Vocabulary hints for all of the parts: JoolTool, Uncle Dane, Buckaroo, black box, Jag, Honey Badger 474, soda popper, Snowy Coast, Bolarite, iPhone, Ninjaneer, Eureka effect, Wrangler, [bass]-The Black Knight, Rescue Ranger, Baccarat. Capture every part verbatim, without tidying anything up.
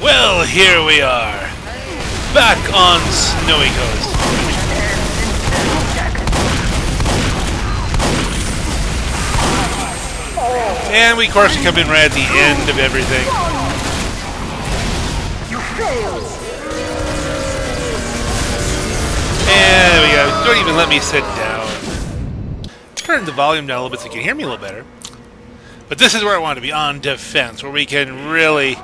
Well, here we are, back on Snowy Coast. And we, of course, come in right at the end of everything. And we go. Don't even let me sit down. Turn the volume down a little bit so you can hear me a little better. But this is where I want to be, on defense, where we can really...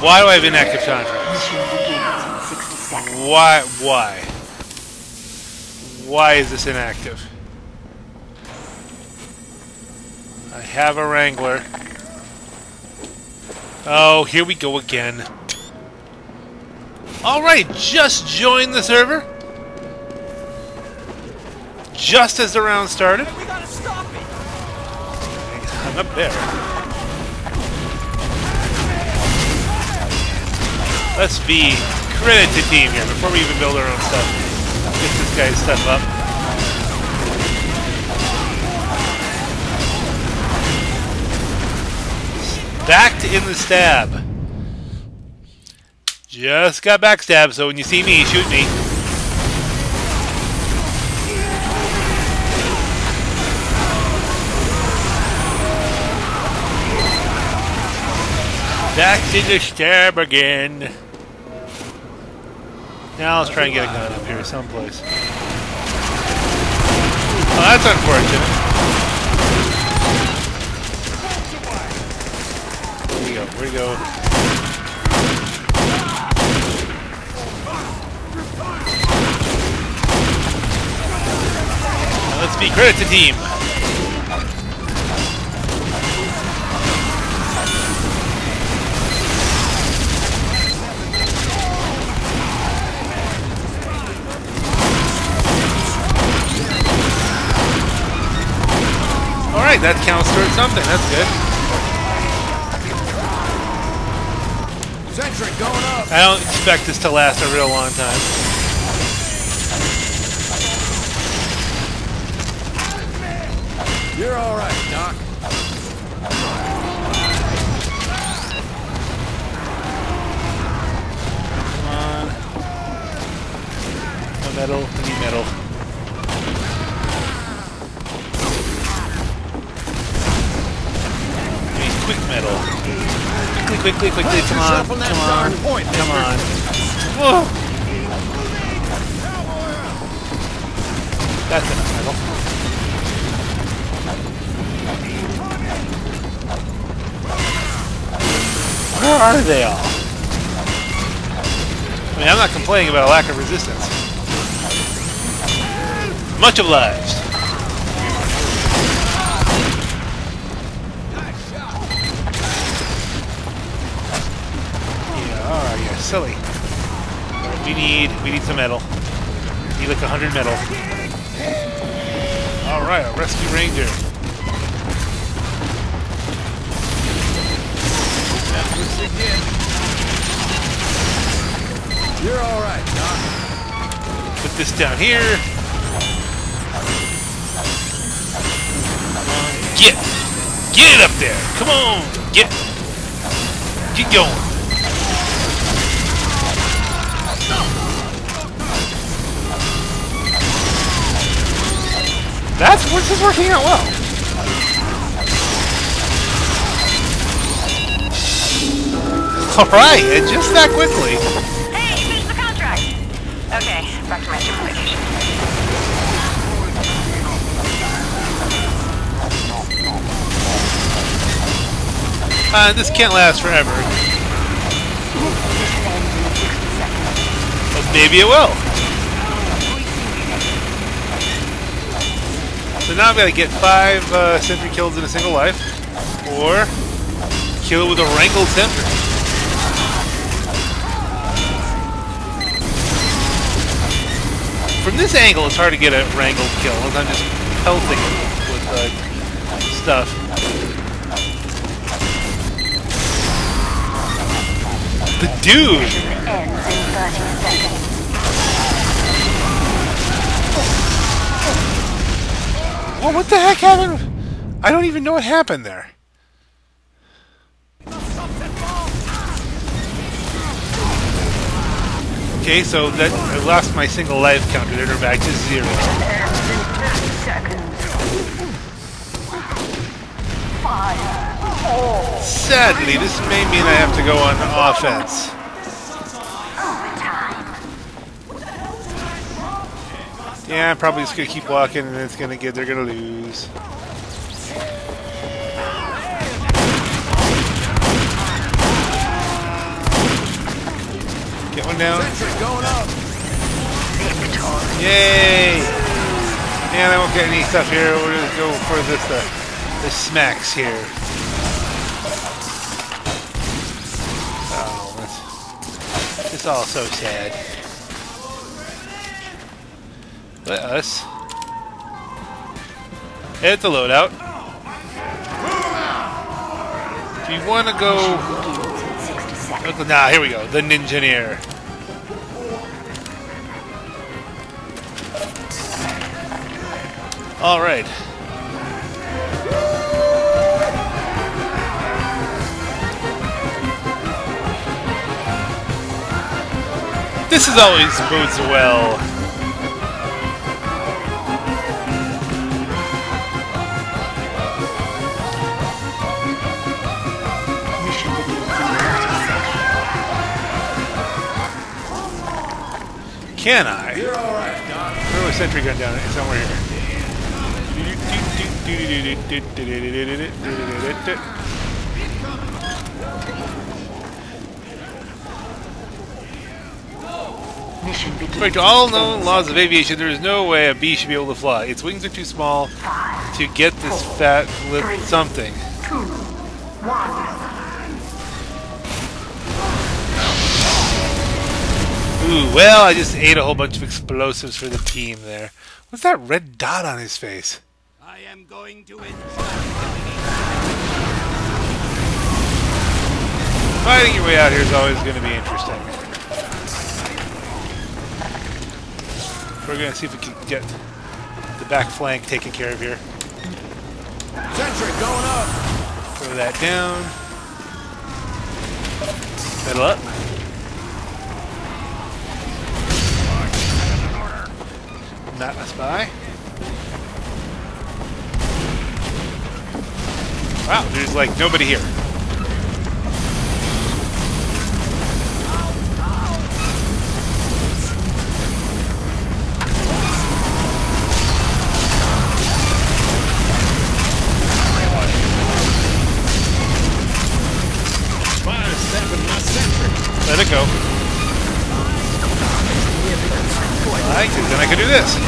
Why do I have inactive time? Why? Why? Why is this inactive? I have a Wrangler. Oh, here we go again. Alright, just joined the server. Just as the round started. We gotta stop it. I'm up there. Let's be credit to team here before we even build our own stuff. Get this guy's stuff up. Backed in the stab. Just got backstabbed, so when you see me, shoot me. Backed in the stab again. Now let's try and get a gun up here someplace. Well, that's unfortunate. Where do we go? Where do we go? Now let's be credit to team. Alright, that counts towards something, that's good. Sentry going up. I don't expect this to last a real long time. You're alright, Doc. Come on. No metal, any metal. Quick metal. Quickly, quickly, quickly. Come on, come on, point, come on. Whoa! That's enough metal. Where are they all? I mean, I'm not complaining about a lack of resistance. Much obliged. Silly. We need we need some metal. We need like a hundred metal. Alright, a Rescue Ranger. You're alright, Doc. Put this down here. Get! Get it up there! Come on! Get! Keep going! That's this is working out well. Alright, and just that quickly. Hey, you finished the contract. Okay, back to my simplification. Uh, this can't last forever. But maybe it will. So now I've got to get five uh, sentry kills in a single life, or kill with a wrangled sentry. From this angle, it's hard to get a wrangled kill, unless I'm just pelting it with uh, stuff. The dude! Well, what the heck happened? I don't even know what happened there. Okay, so that I lost my single life counter there, they're back to zero. Sadly, this may mean I have to go on offense. Yeah, I'm probably just gonna keep walking, and it's gonna get they're gonna lose. Get one down. Yay! And I won't get any stuff here. We'll just go for this, uh, the smacks here. Oh, it's all so sad. Let us hit the loadout. Do you want to go? Nah, here we go. The Ninjaneer. All right. This is always bodes well. Can I? You're all right, Doc. Throw a sentry gun down. It's somewhere here. According to all known laws of aviation, there is no way a bee should be able to fly. Its wings are too small to get this fat lip something. Ooh, well, I just ate a whole bunch of explosives for the team there. What's that red dot on his face? I am going to enjoy fighting your way out here is always going to be interesting. We're going to see if we can get the back flank taken care of here. Sentry going up. Throw that down. Middle up. Not a spy. Wow, there's like nobody here. Let it go. Like, then I could do this.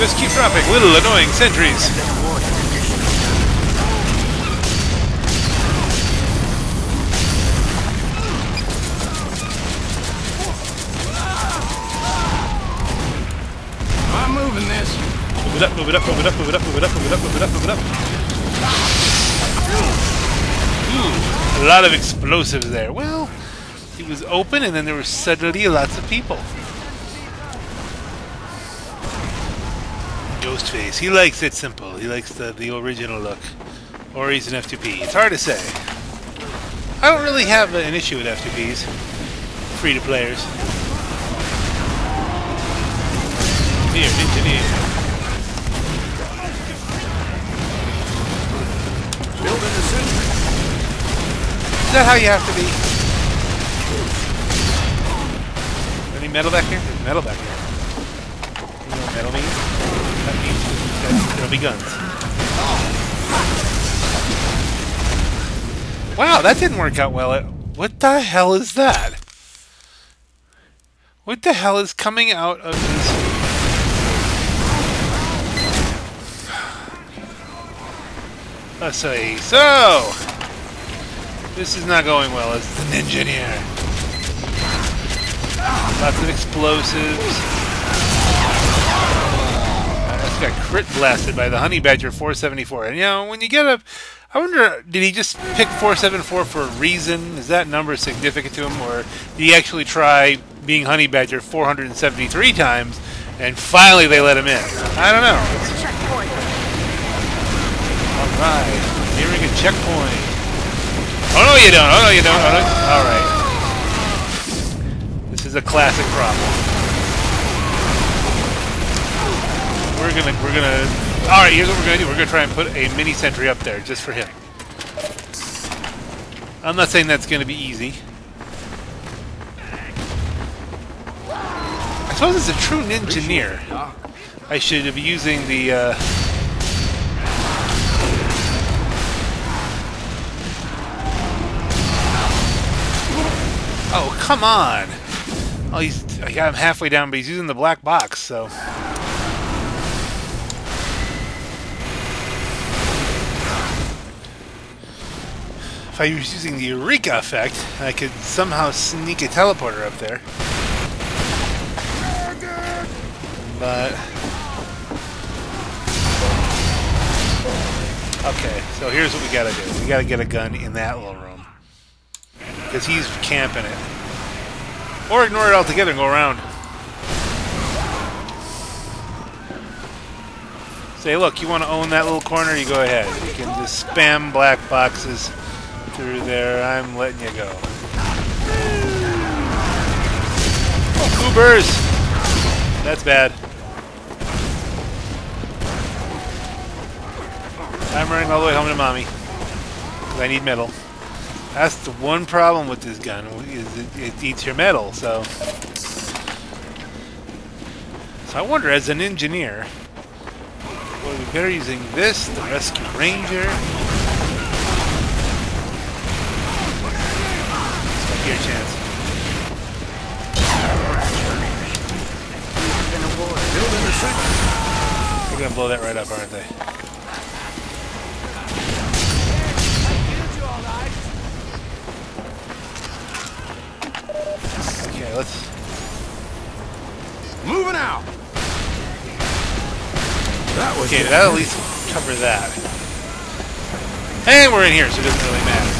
Just keep dropping little annoying sentries. I'm moving this. Move it up, move it up, move it up, move it up, move it up, move it up, move it up, move it up. Ooh. A lot of explosives there. Well, it was open and then there were suddenly lots of people. Ghostface, he likes it simple. He likes the, the original look. Or he's an F two P. It's hard to say. I don't really have an issue with F two Ps. Free to players. Here, engineer. Building a sentry. Is that how you have to be? Any metal back here? There's metal back here. You know what metal means? That means that there'll be guns. Wow, that didn't work out well. What the hell is that? What the hell is coming out of this? Let's see. So... this is not going well as the Ninjaneer. Lots of explosives. Uh, that's got crit blasted by the Honey Badger four seventy-four. And you know, when you get a... I wonder, did he just pick four seventy-four for a reason? Is that number significant to him? Or did he actually try being Honey Badger four hundred seventy-three times and finally they let him in? I don't know. Alright, nearing a checkpoint. Oh no you don't, oh no you don't, oh no. Alright. This is a classic problem. We're gonna, we're gonna... Alright, here's what we're gonna do. We're gonna try and put a mini sentry up there, just for him. I'm not saying that's gonna be easy. I suppose it's a true Ninjaneer. I should be using the, uh... oh, come on! Oh, he's, I got him halfway down, but he's using the black box, so... If I was using the Eureka effect, I could somehow sneak a teleporter up there. But... okay, so here's what we gotta do. We gotta get a gun in that little room. Because he's camping it. Or ignore it altogether and go around. Say, look, you want to own that little corner? You go ahead. You can just spam black boxes through there. I'm letting you go. Coopers! That's bad. I'm running all the way home to mommy. Because I need metal. That's the one problem with this gun, is it, it eats your metal, so... So I wonder, as an engineer, well, we better using this, the Rescue Ranger... Let's get a chance. They're gonna blow that right up, aren't they? Okay, let's... moving out! That was okay, that'll at least cover that. And we're in here, so it doesn't really matter.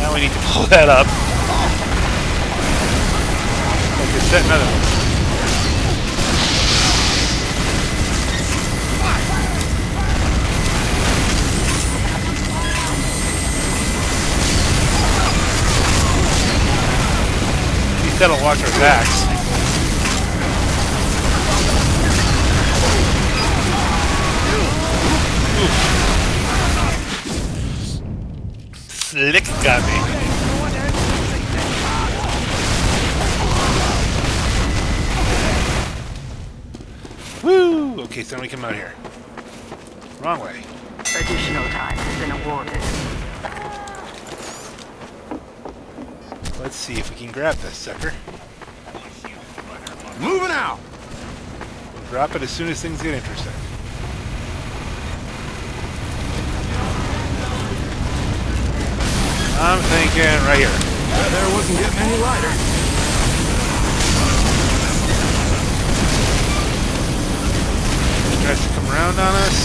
Now we need to pull that up. Okay, set another one. That'll watch our backs. Oof. Slick got me. Woo! Okay, so we come out here. Wrong way. Additional time has been awarded. Let's see if we can grab this sucker. Moving out! We'll drop it as soon as things get interesting. I'm thinking right here. That there wasn't getting any lighter. He tries to come around on us.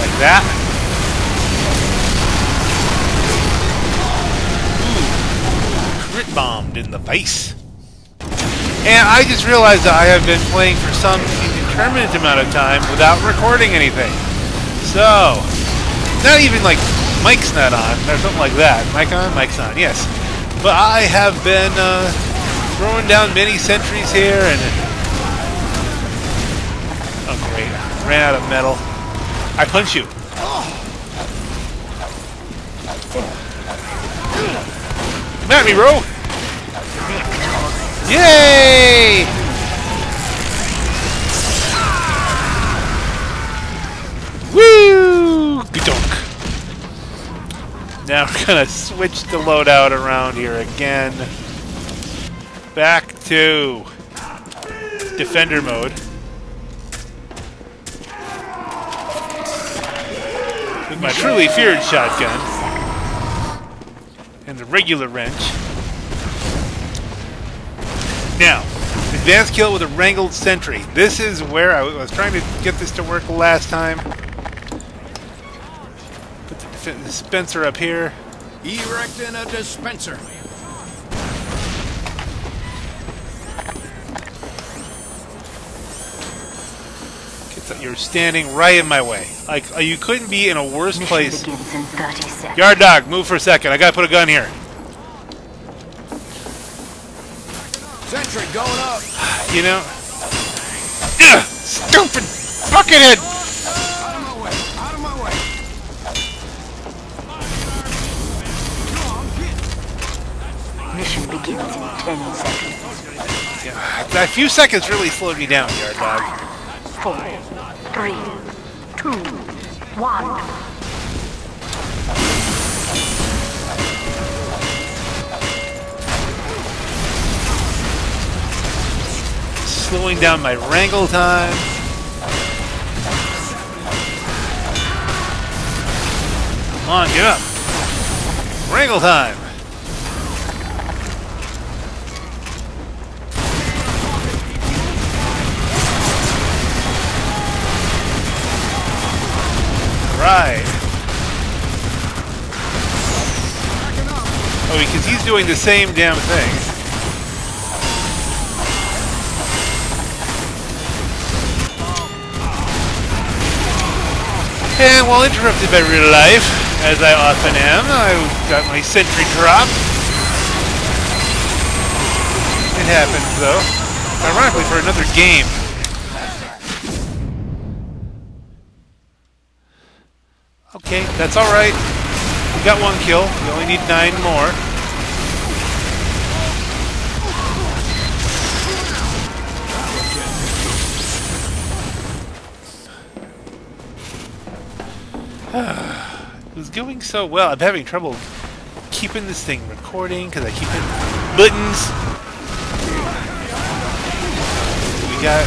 Like that. Bombed in the face. And I just realized that I have been playing for some indeterminate amount of time without recording anything. So, not even like mic's not on or something like that. Mic on? Mic's on, yes. But I have been uh, throwing down many sentries here and... oh great, ran out of metal. I punch you. Come at me, bro! Yay! Woo! Gadonk! Now we're gonna switch the loadout around here again. Back to defender mode. With my truly feared shotgun. And the regular wrench. Now, advanced kill with a wrangled sentry. This is where I was trying to get this to work last time. Put the dispenser up here. Erecting a dispenser. You're standing right in my way. Like, you couldn't be in a worse place. Yard dog, move for a second. I gotta put a gun here. Sentry going up. You know. Ugh, stupid buckethead. Out of my way. Out of my way. Mission begins in ten seconds. Yeah, that few seconds really slowed me down, Yard Dog. Four, three, two, one. Slowing down my wrangle time. Come on, get up. Wrangle time. Right. Oh, because he's doing the same damn thing. And while interrupted by real life, as I often am, I got my sentry dropped. It happens, though. Ironically, for another game. Okay, that's alright. We got one kill. We only need nine more. It was going so well. I'm having trouble keeping this thing recording because I keep hitting buttons. We got...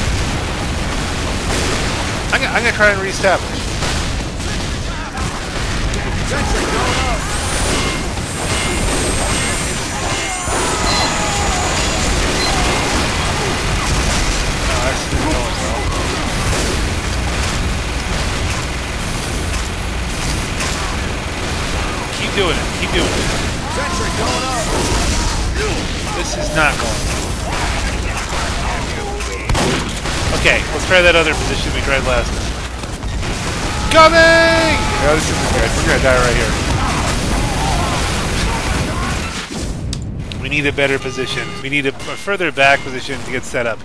I'm gonna, I'm gonna try and reestablish. Sentry going up. No, that's been going well. Keep doing it. Keep doing it. Sentry going up. This is not going well. Okay, let's try that other position we tried last time. Coming! Oh, this isn't good. We're gonna die right here. We need a better position. We need a, a further back position to get set up.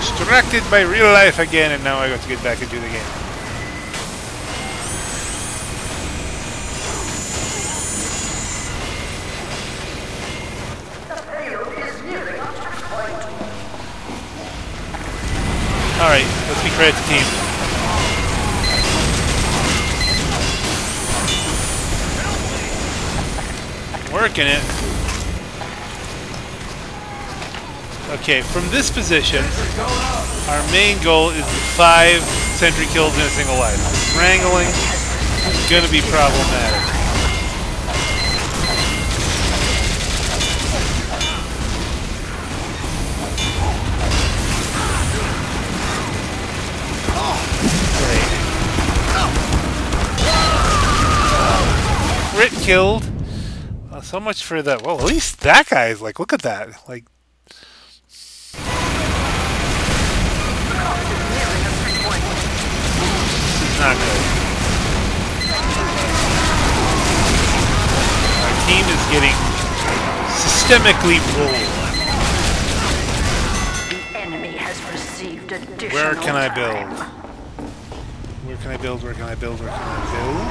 Distracted by real life again, and now I got to get back and do the game. Alright, let's be credit to the team. Working it. Okay, from this position, our main goal is the five sentry kills in a single life. Wrangling is going to be problematic. Crit killed. Uh, so much for that. Well, at least that guy's like, look at that. Like, this is not good. Our team is getting systemically pulled. The enemy has received additional Where can I build? Where can I build? Where can I build? Where can I build?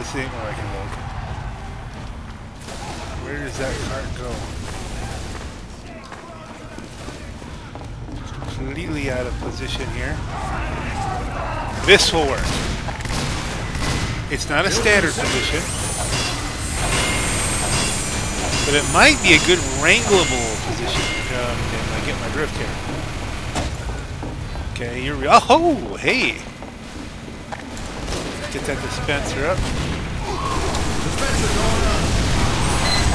This ain't where I can look. Where does that cart go? Just completely out of position here. This will work. It's not a standard position, but it might be a good wrangleable position. Um, I get my drift here. Okay, here we go. Oh, hey! Get that dispenser up. Dispenser going up.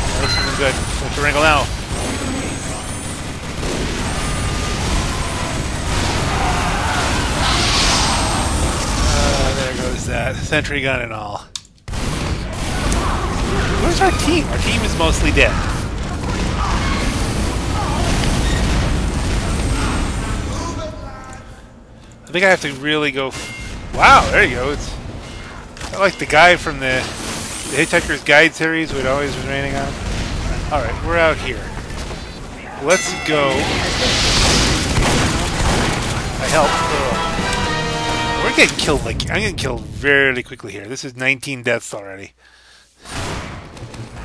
Oh, this is good. Let's wrangle now. Uh, there goes that. Sentry gun and all. Where's our team? Our team is mostly dead. think I have to really go. Wow, there you go. It's I like the guy from the, the Hitchhiker's Guide series we'd always was raining on. All right, we're out here. Let's go. I helped. We're getting killed. Like I'm getting killed very quickly here. This is nineteen deaths already.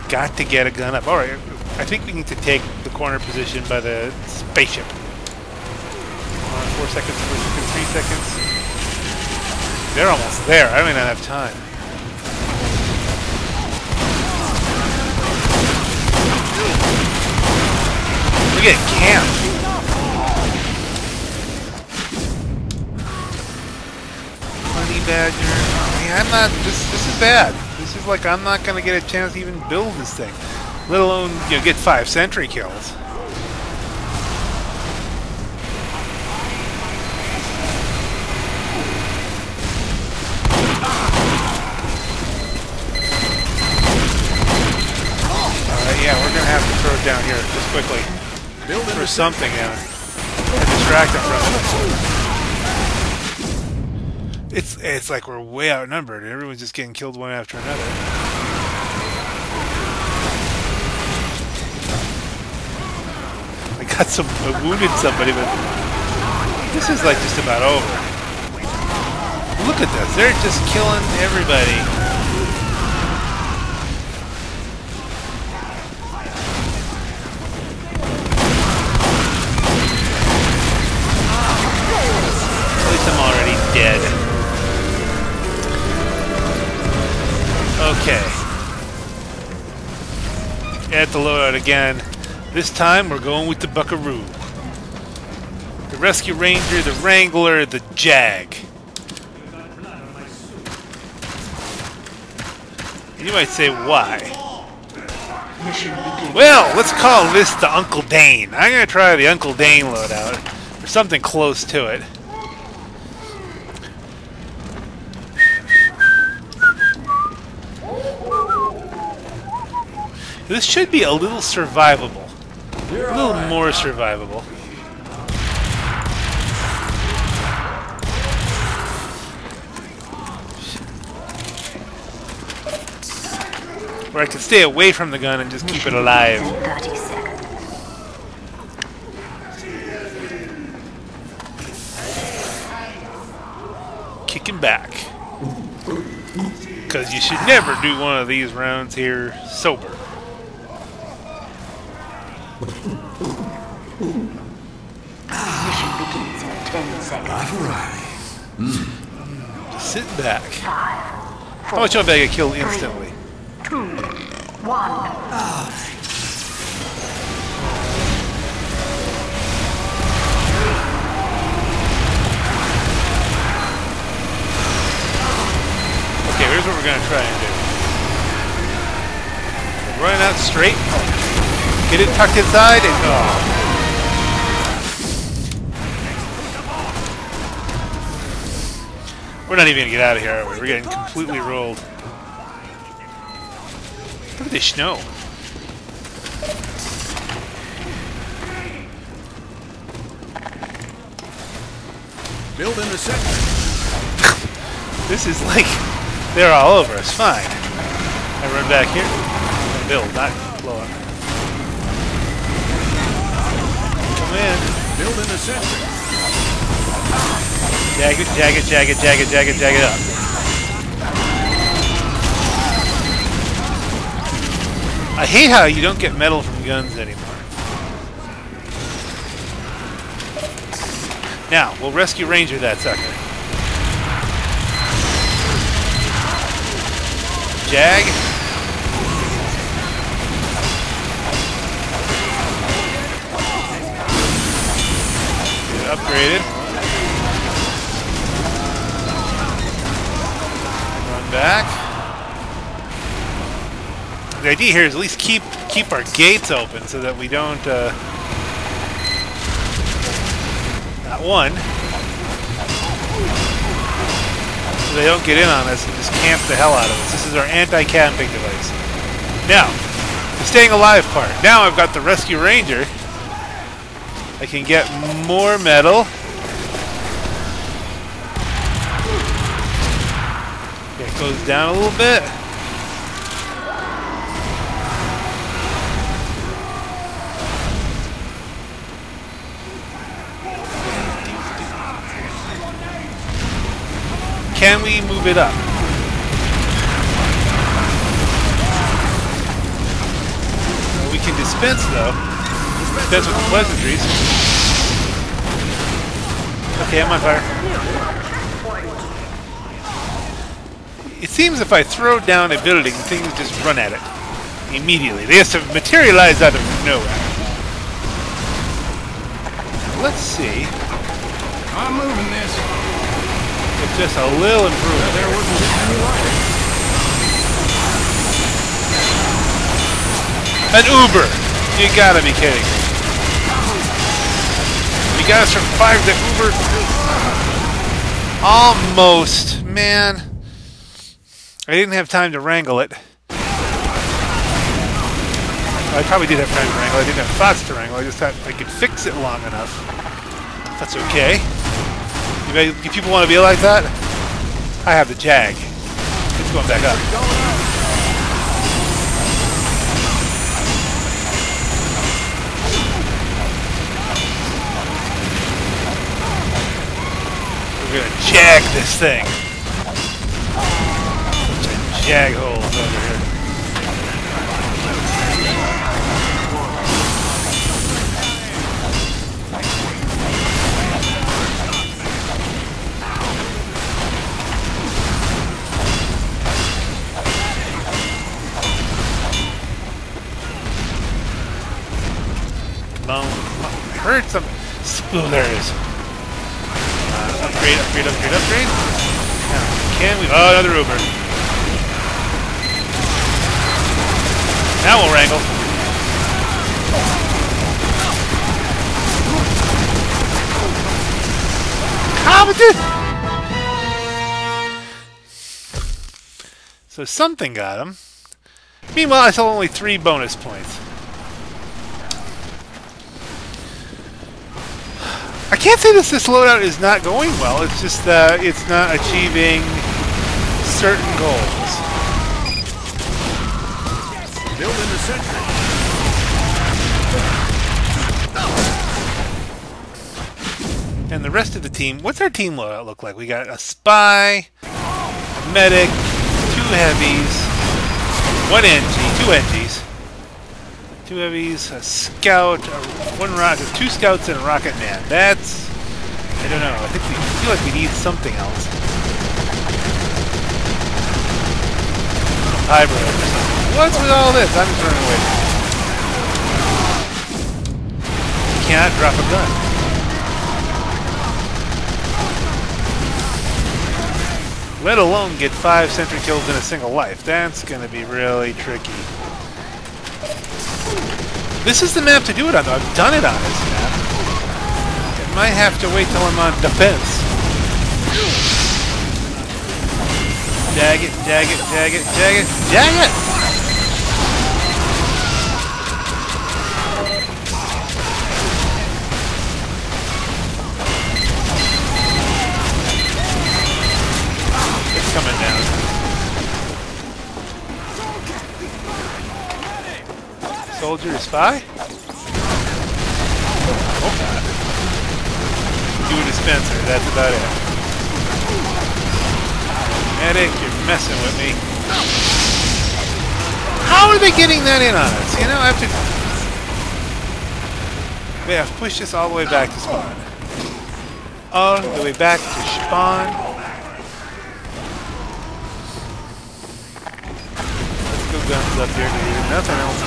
Got to get a gun up. All right, I think we need to take the corner position by the spaceship. Four seconds, four seconds, three seconds. They're almost there. I may not have time. We're getting camped. Honey Badger. Oh, man, I'm not. This this is bad. This is like I'm not gonna get a chance to even build this thing, let alone you know get five sentry kills. Down here, just quickly. Build for something down. Or distract them from it. It's, it's like we're way outnumbered. Everyone's just getting killed one after another. I got some... I wounded somebody, but... This is like just about over. Look at this. They're just killing everybody. Dead. Okay. At the loadout again. This time we're going with the Buckaroo. The Rescue Ranger, the Wrangler, the Jag. And you might say, why? Well, let's call this the Uncle Dane. I'm going to try the Uncle Dane loadout, or something close to it. This should be a little survivable. A little more survivable. Where I can stay away from the gun and just keep it alive. Kicking back. Because you should never do one of these rounds here sober. Mm. Just sit back. Five, four, I want y'all to get killed instantly. Three, two, one. Okay, here's what we're gonna try and do. Run out straight. Get it tucked inside and oh. We're not even gonna get out of here, are we? We're getting completely rolled. Look at this snow. Build in the sector. This is like they're all over us. Fine. I run back here. I build, not blow up. Come in. Build in the sector. Jag it, jag it, jag it, jag it, jag it, jag it up. I hate how you don't get metal from guns anymore. Now, we'll Rescue Ranger that sucker. Jag. Get upgraded. Back. The idea here is at least keep keep our gates open so that we don't uh not one so they don't get in on us and just camp the hell out of us. This is our anti-camping device. Now, the staying alive part. Now I've got the Rescue Ranger. I can get more metal. goes down a little bit. Can we move it up? Well, we can dispense though. Dispense with the pleasantries. Okay, I'm on fire. It seems if I throw down a building, things just run at it immediately. They just have materialized out of nowhere. Let's see. I'm moving this. It's just a little improvement. There wasn't any light. An Uber! You gotta be kidding me. You gotta survive the Uber. Almost, man. I didn't have time to wrangle it. I probably did have time to wrangle. I didn't have thoughts to wrangle. I just thought I could fix it long enough. That's okay. Do people want to be like that? I have the Jag. It's going back up. We're going to jag this thing. Bunch of jag holes over here. Heard some spooners. Uh, upgrade, upgrade, upgrade, upgrade. Now, can we? Oh, another Uber. Now we'll wrangle. Competent. So something got him. Meanwhile, I saw only three bonus points. I can't say this, this loadout is not going well, it's just that uh, it's not achieving certain goals. Build in the sentry. And the rest of the team, what's our team loadout look like? We got a spy, a medic, two heavies, one N G, two N Gs. Two heavies, a scout, a, one rocket, two scouts, and a rocket man. That's... I don't know. I think we feel like we need something else. Hybrid or something. What's with all this? I'm just running away. You cannot drop a gun. Let alone get five sentry kills in a single life. That's going to be really tricky. This is the map to do it on, though. I've done it on this map. I might have to wait till I'm on defense. Jag it, jag it, jag it, jag it, jag it! It's coming down. Soldier, spy? Oh god. Do a dispenser, that's about it. Medic, you're messing with me. How are they getting that in on us? You know, I have to... Wait, I've pushed this all the way back to spawn. All the way back to spawn. Let's go guns up here, there's nothing else.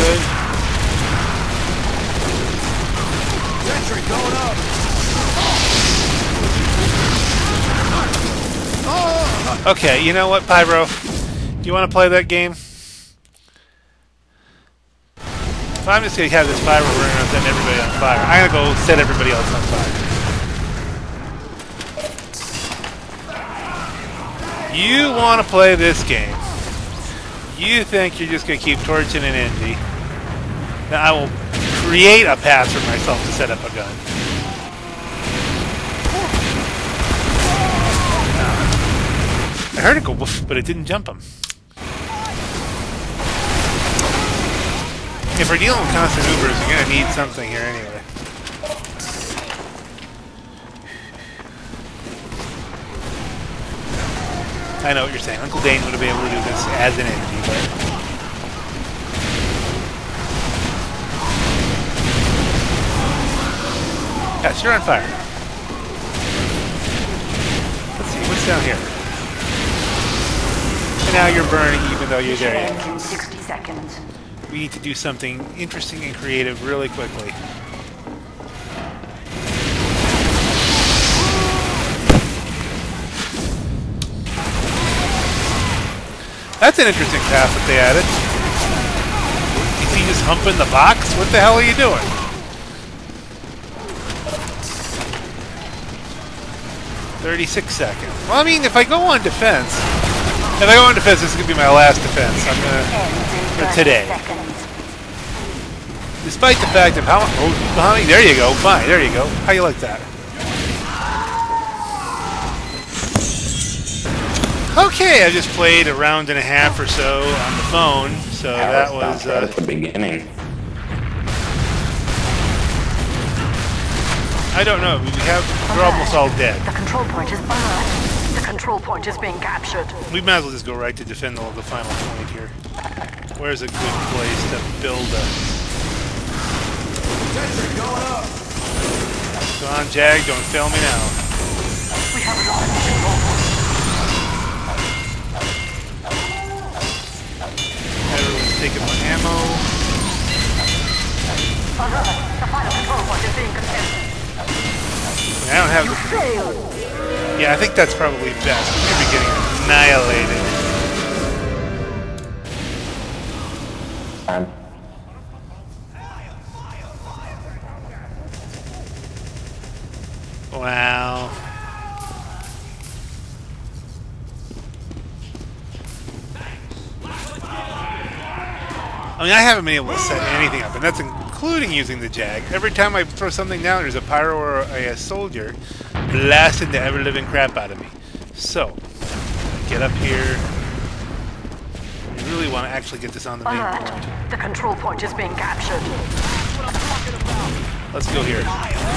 Sentry going up. Oh. Okay, you know what, Pyro? Do you want to play that game? If I'm just gonna have this Pyro, we're gonna send everybody on fire. I'm gonna go set everybody else on fire. You want to play this game? You think you're just gonna keep torching an N G? Now I will create a pass for myself to set up a gun. I heard it go woof, but it didn't jump him. If we're dealing with constant Ubers, we're gonna need something here anyway. I know what you're saying. Uncle Dane would have been able to do this as an energy, but... yes, you're on fire. Let's see, what's down here? And now you're burning even though you're there yet. In sixty seconds. We need to do something interesting and creative really quickly. That's an interesting path that they added. Is he just humping the box? What the hell are you doing? thirty-six seconds. Well, I mean, if I go on defense, if I go on defense, this is going to be my last defense. I'm going to, for today. Despite the fact of how, oh, honey, there you go, fine, there you go. How you like that? Okay, I just played a round and a half or so on the phone, so that was... Uh, at the beginning. I don't know. We have we're almost all dead. The control point is burned. The control point is being captured. We might as well just go right to defend all the final point here. Where's a good place to build a? Going up. Go on, Jag. Don't fail me now. We have a lot of control points. Everyone's taking my ammo. Alright, the final control point is being contested. I don't have the... yeah, I think that's probably best. We're gonna be getting annihilated. Um. Wow. I mean, I haven't been able to set anything up, and that's in including using the Jag. Every time I throw something down, there's a pyro or a, a soldier blasting the ever-living crap out of me. So, get up here. I really want to actually get this on the main right. Point. The control point is being captured. Let's go here.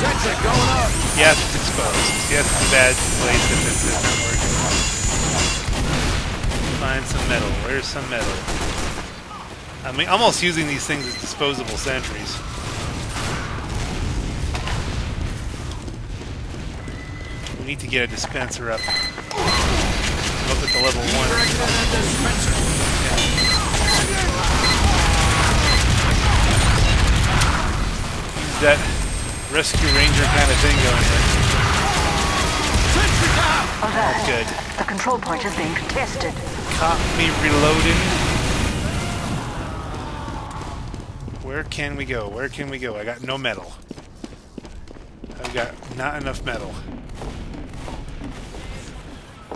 Yes, it's exposed. Yes, it's a bad place if it's not working. Find some metal. Where's some metal? I mean, almost using these things as disposable sentries. We need to get a dispenser up. Up at the level one. Yeah. Use that Rescue Ranger kind of thing going here. That's good. The control point is being contested. Caught me reloading. Where can we go? Where can we go? I got no metal. I've got not enough metal.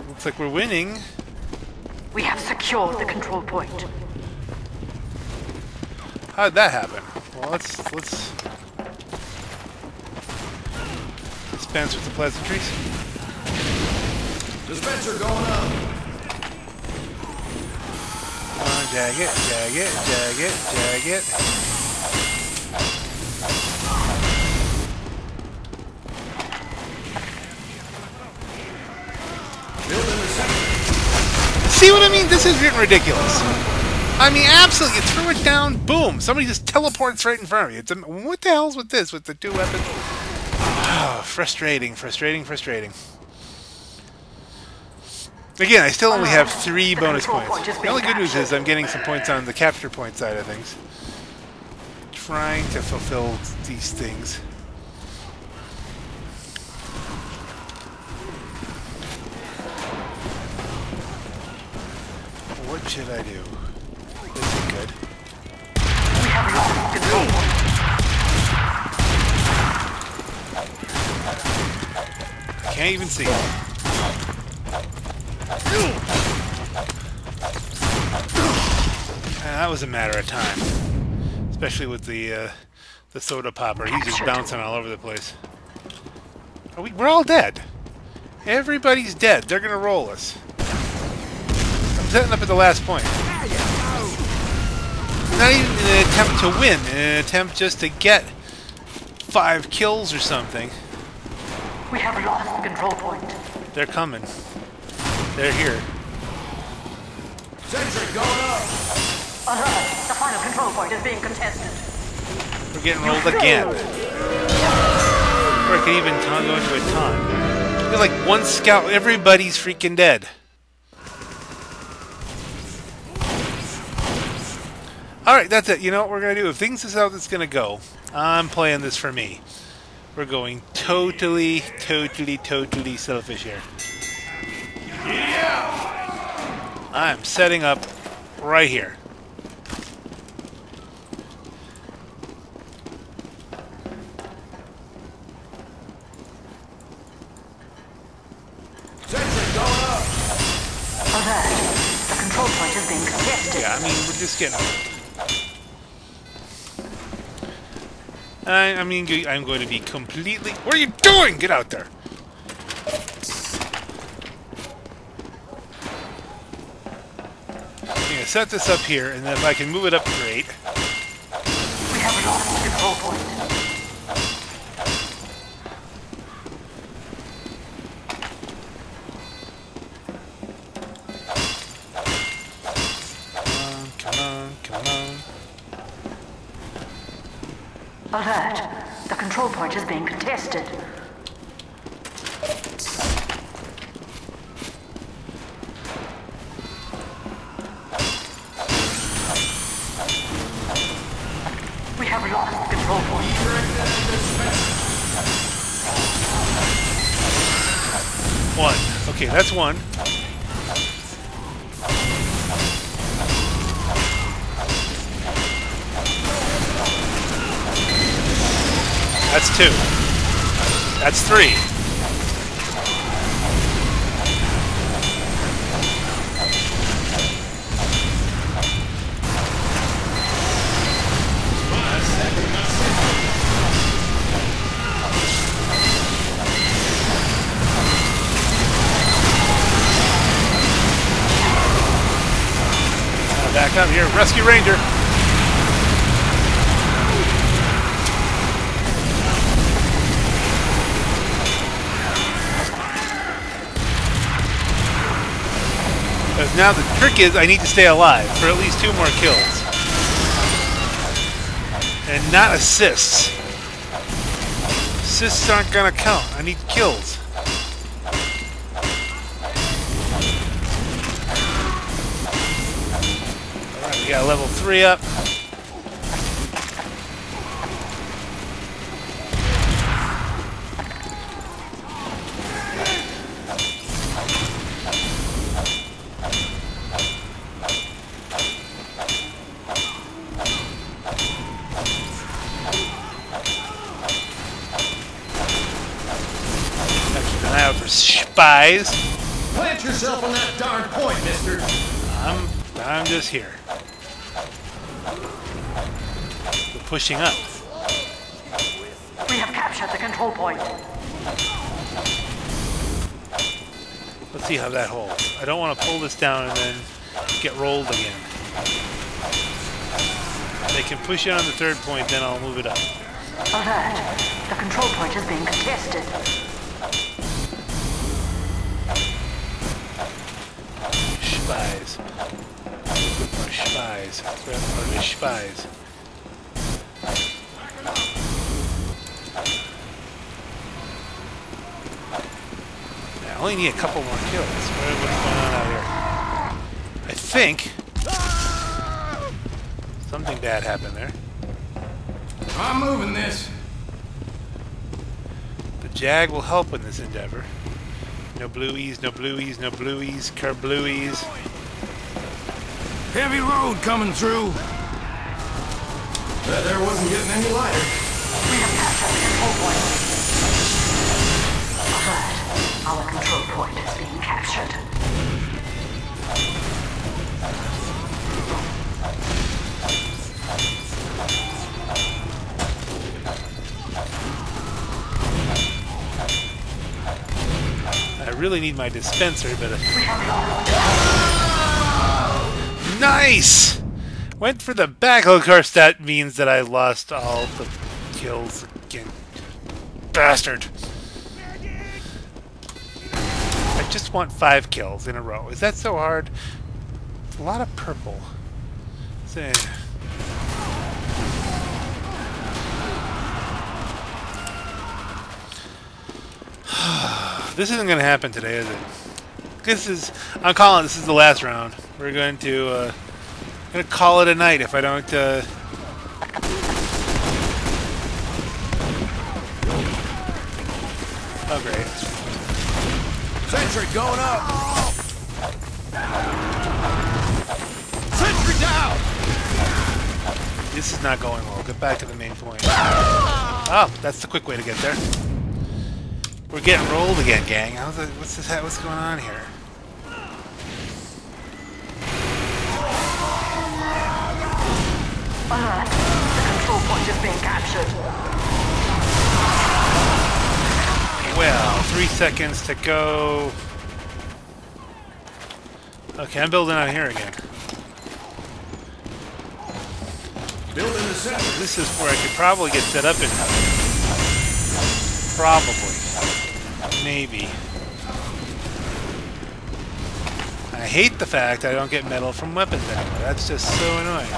Looks like we're winning. We have secured the control point. How'd that happen? Well, let's let's dispense with the pleasantries. Dispenser going up. Come on, jag it, jag it, jag it, jag it. See what I mean? This is getting ridiculous. I mean, absolutely, you threw it down, boom! Somebody just teleports right in front of you. It's, what the hell's with this, with the two weapons? Oh, frustrating, frustrating, frustrating. Again, I still only have three bonus points. The only good news is I'm getting some points on the capture point side of things. Trying to fulfill these things. What should I do? This is good. We have lost the goal. Can't even see. That was a matter of time, especially with the uh, the soda popper. He's just bouncing all over the place. Are we, we're all dead. Everybody's dead. They're gonna roll us. I'm setting up at the last point. Not even an attempt to win, an attempt just to get five kills or something. We have lost the control point. They're coming. They're here. Sentry going up! Alright, the final control point is being contested. We're getting rolled again. Or it could even go into a ton. There's like one scout, everybody's freaking dead. Alright, that's it. You know what we're going to do? If things is how it's going to go, I'm playing this for me. We're going totally, totally, totally selfish here. Yeah! I'm setting up right here. Alright, the control point is being contested. Yeah, I mean, we're just getting... I, I mean, I'm going to be completely... What are you doing? Get out there! I'm going to set this up here, and then if I can move it up, great. We have lost the control point. Come on, come on, come on. Alert! The control point is being contested. We have lost the control point. One. Okay, that's one. That's two. That's three. Back up here, Rescue Ranger. Now the trick is I need to stay alive for at least two more kills. And not assists. Assists aren't gonna count. I need kills. Alright, we got level three up. Spies. Plant yourself on that darn point, mister. I'm, I'm just here. We're pushing up. We have captured the control point. Let's see how that holds. I don't want to pull this down and then get rolled again. They can push it on the third point, then I'll move it up. Alert! The control point is being contested. Spies. Spies. We're spies. I only need a couple more kills. What's going on out here? I think something bad happened there. I'm moving this. The Jag will help in this endeavor. No blueies, no blueies, no blueies, kerblueies. Heavy road coming through. That there wasn't getting any lighter. We have captured the control point. Alright, our control point is being captured. I really need my dispenser, but... We have lost. Nice! Went for the back. Of course, that means that I lost all the kills again. Bastard! I just want five kills in a row. Is that so hard? It's a lot of purple. Say. This isn't going to happen today, is it? This is... I'm calling this is the last round. We're going to, uh... going to call it a night if I don't, uh... Oh, great. Sentry going up! Sentry down! This is not going well. Get back to the main point. Oh, that's the quick way to get there. We're getting rolled again, gang. How's that, what's this? What's going on here? Uh, the control point is being captured. Well, three seconds to go. Okay, I'm building out here again. Building this up. This is where I could probably get set up in time. Probably. Maybe. I hate the fact I don't get metal from weapons anymore. That's just so annoying.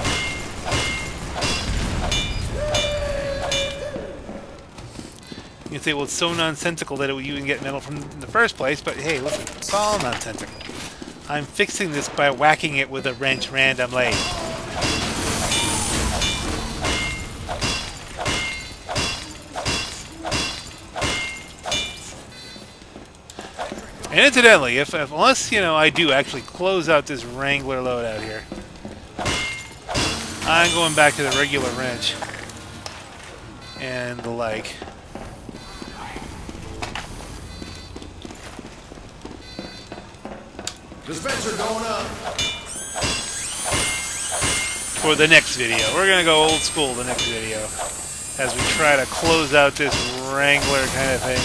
You can say, well, it's so nonsensical that it, you can get metal from in the first place, but hey, listen, it's all nonsensical. I'm fixing this by whacking it with a wrench randomly. And incidentally, if, if unless you know I do actually close out this Wrangler loadout here, I'm going back to the regular wrench and the like. Dispenser going up for the next video. We're gonna go old school the next video as we try to close out this Wrangler kind of thing.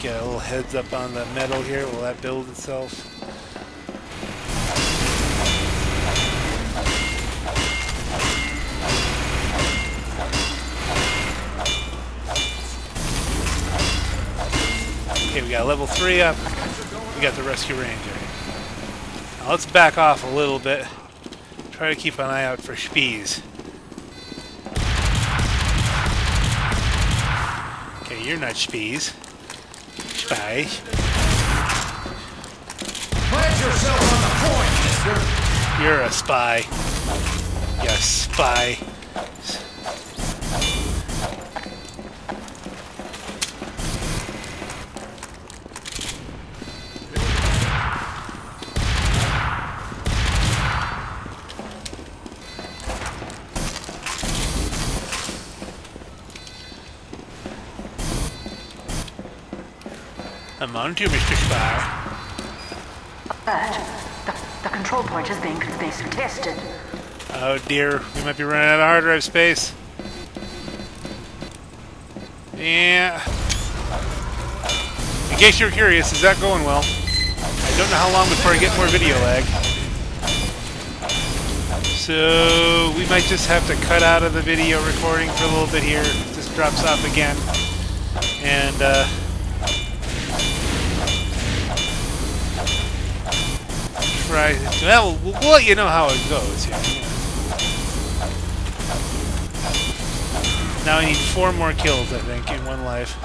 Get a little heads up on the metal here. Will that build itself? Okay, we got level three up. We got the Rescue Ranger. Now let's back off a little bit. Try to keep an eye out for Spies. Okay, you're not Spies. Bye. Plant yourself on the point, mister. You're a spy. You're a spy. I'm on to you, Mister Spire. But the, the control point is being contested. Oh dear, we might be running out of hard drive space. Yeah. In case you're curious, is that going well? I don't know how long before I get more video lag. So we might just have to cut out of the video recording for a little bit here. It just drops off again. And, uh... Right. Well, we'll let you know how it goes here. Yeah. Now I need four more kills, I think, in one life.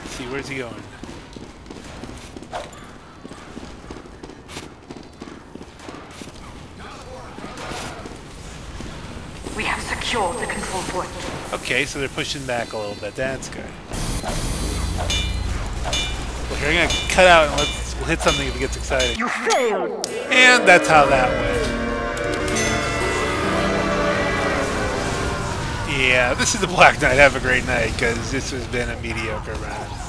Let's see, where's he going? We have secured the control point. Okay, so they're pushing back a little bit. That's good. We're gonna cut out and let's we'll hit something if it gets exciting. You failed. And that's how that went. Yeah, this is the Black Knight. Have a great night, because this has been a mediocre round.